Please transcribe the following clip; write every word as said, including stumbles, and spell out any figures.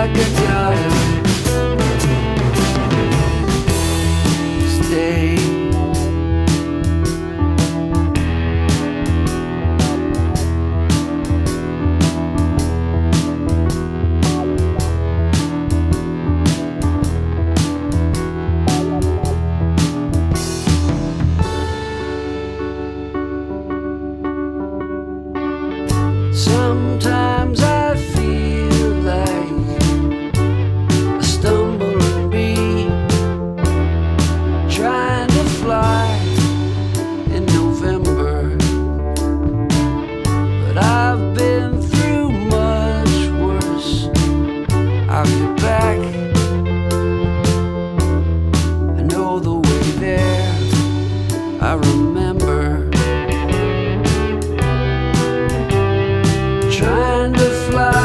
like a child. Stay, sometimes I feel like I stumble and be trying to fly in November, but I've been through much worse. I'll get back, I know the way there, I remember. Trying to fly.